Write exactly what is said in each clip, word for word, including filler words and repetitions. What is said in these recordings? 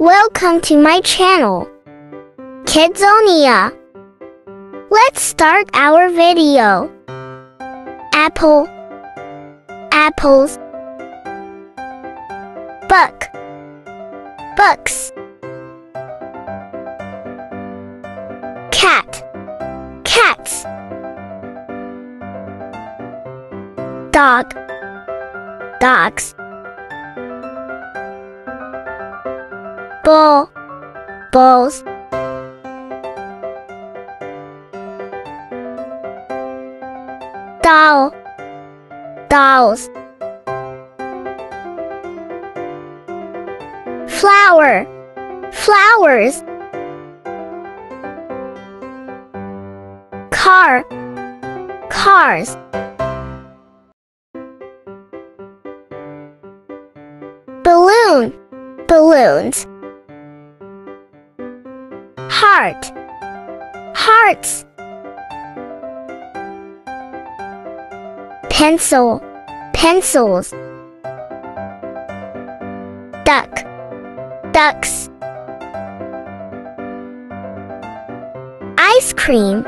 Welcome to my channel, KIDZONIA. Let's start our video. Apple, apples. Book, books. Cat, cats. Dog, dogs. Ball, balls. Doll, dolls. Flower, flowers. Car, cars. Balloon, balloons. Heart, hearts. Pencil, pencils. Duck, ducks. Ice cream,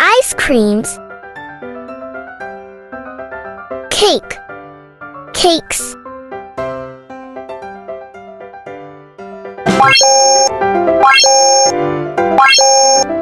ice creams. Cake, cakes. Bye.